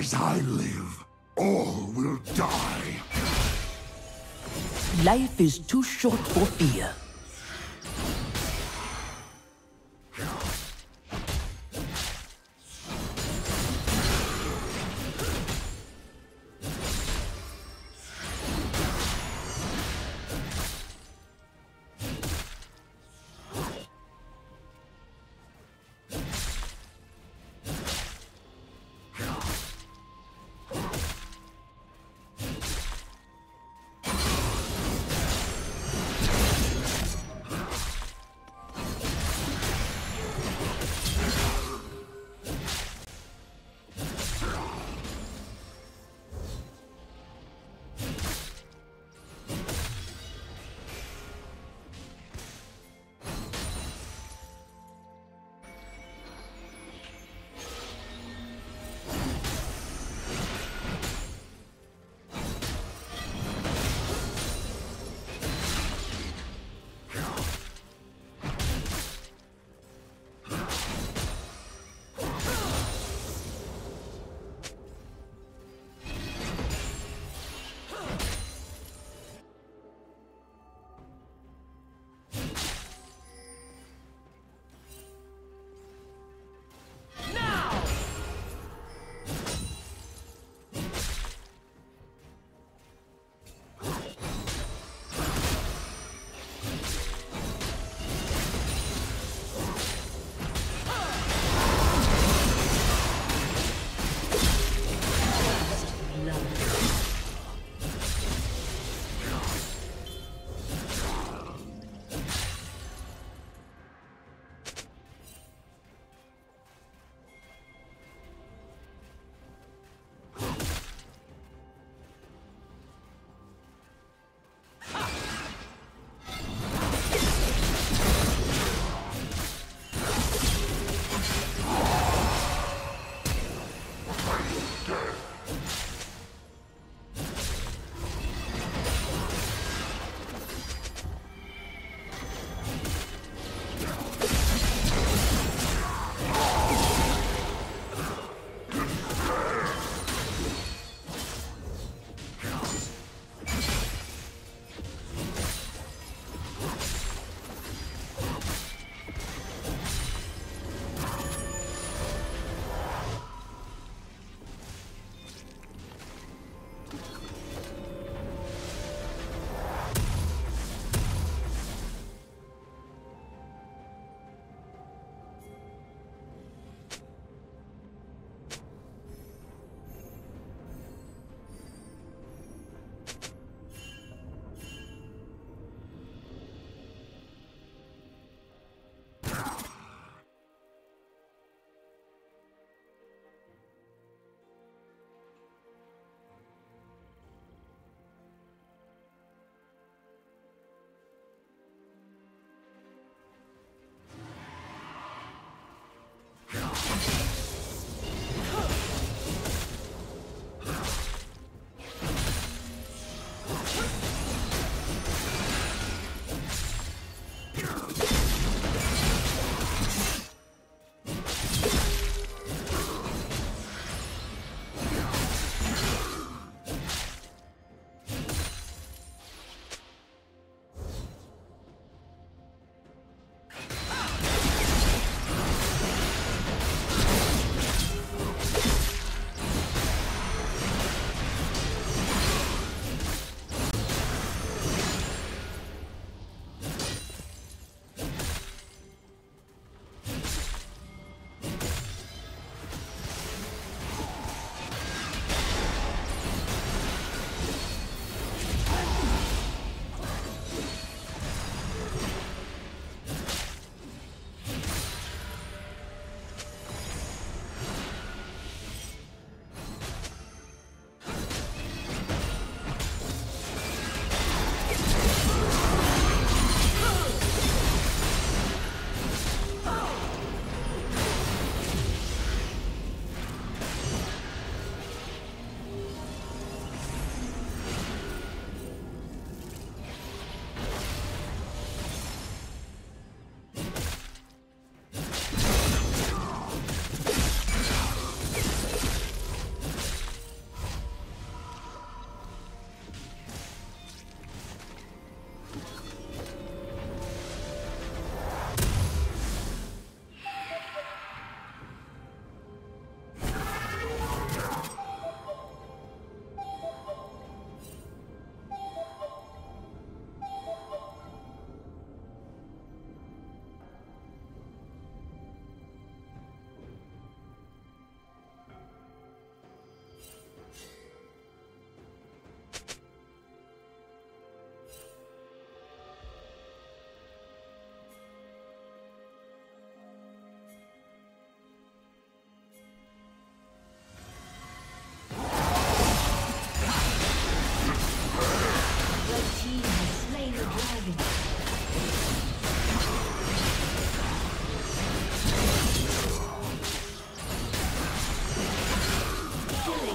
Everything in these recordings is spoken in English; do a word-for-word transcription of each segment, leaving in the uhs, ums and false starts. As I live, all will die. Life is too short for fear.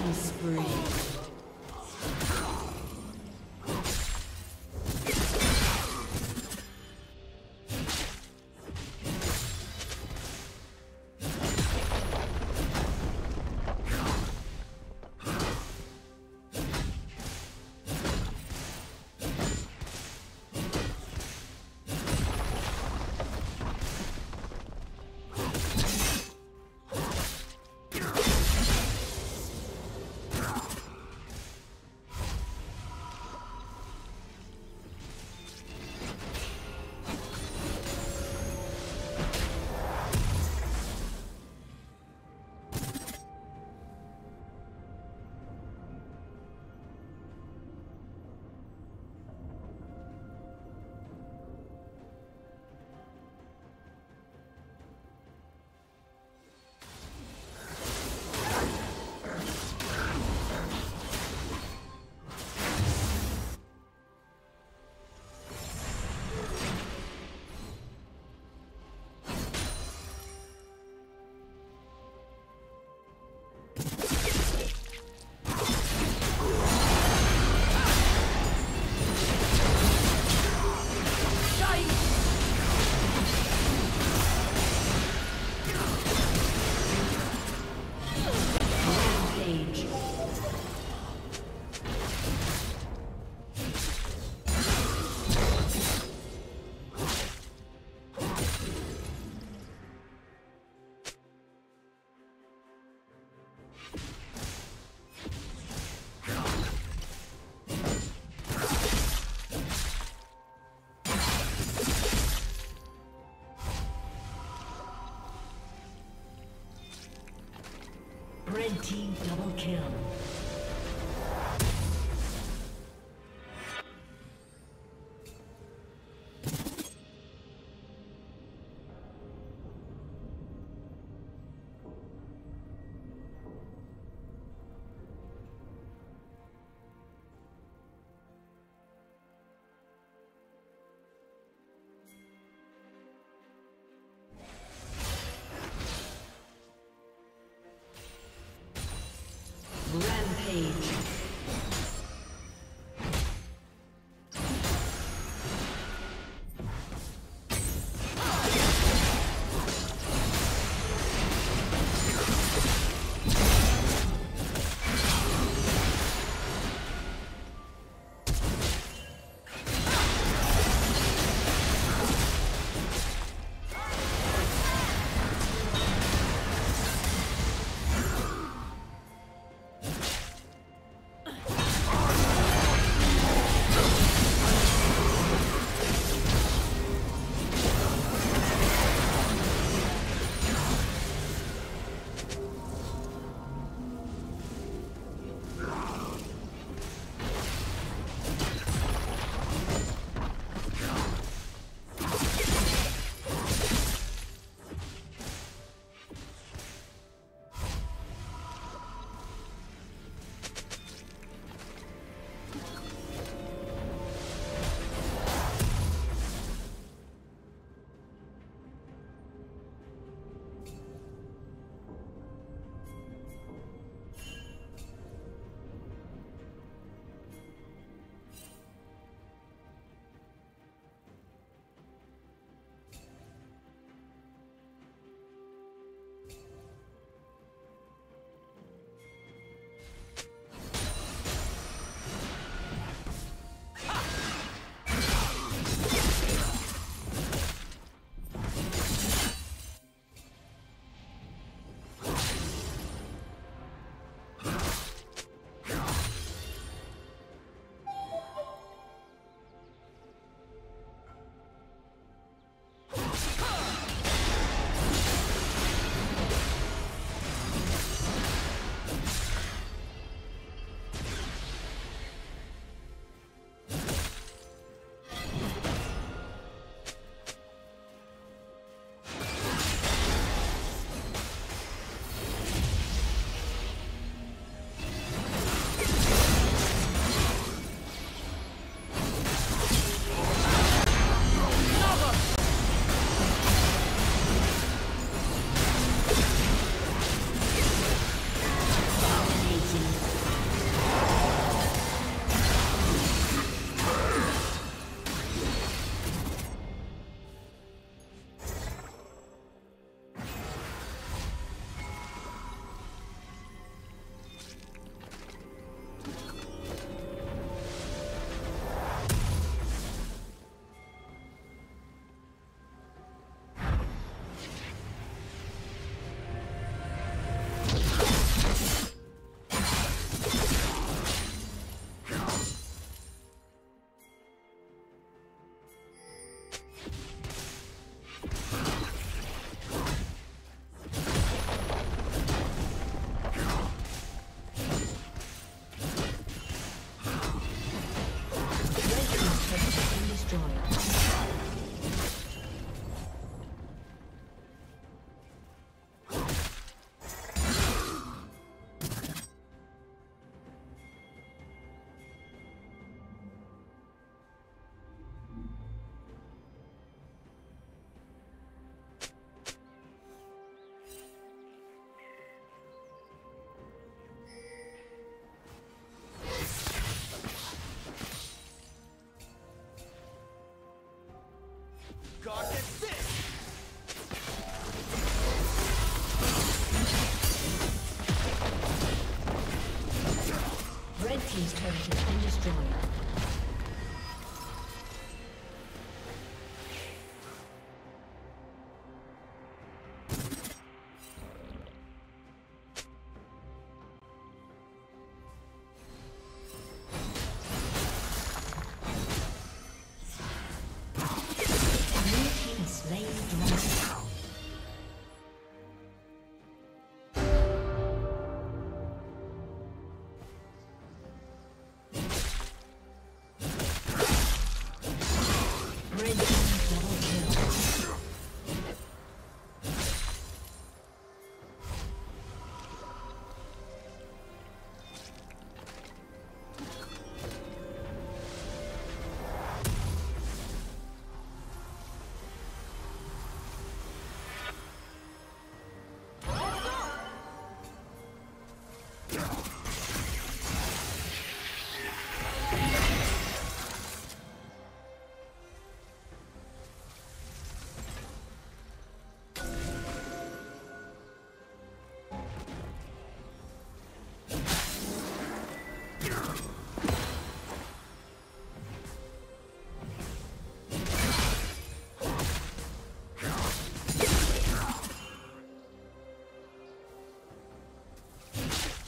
Killing spree. Red team double kill. Rampage. team's turret has been destroyed.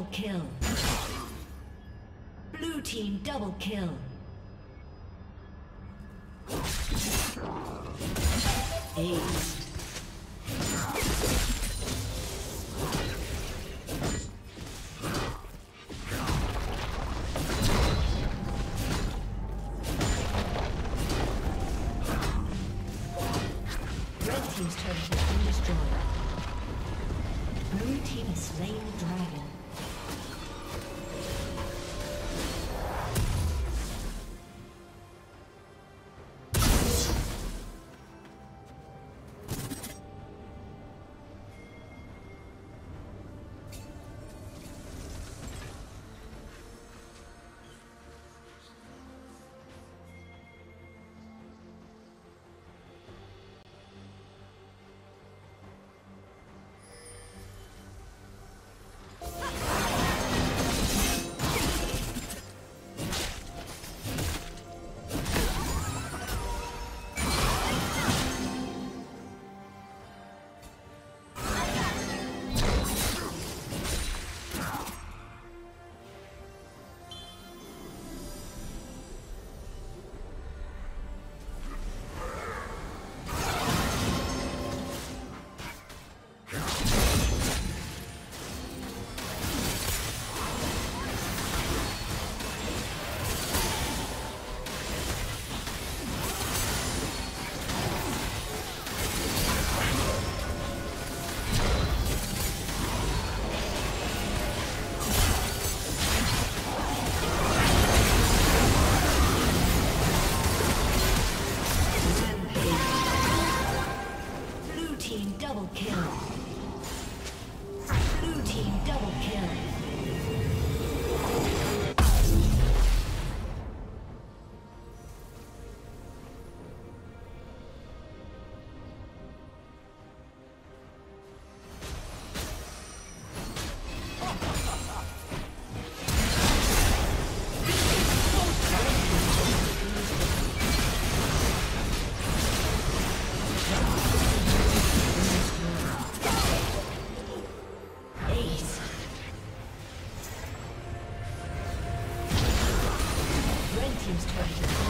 double kill. Blue team double kill. Ace. Team's turret.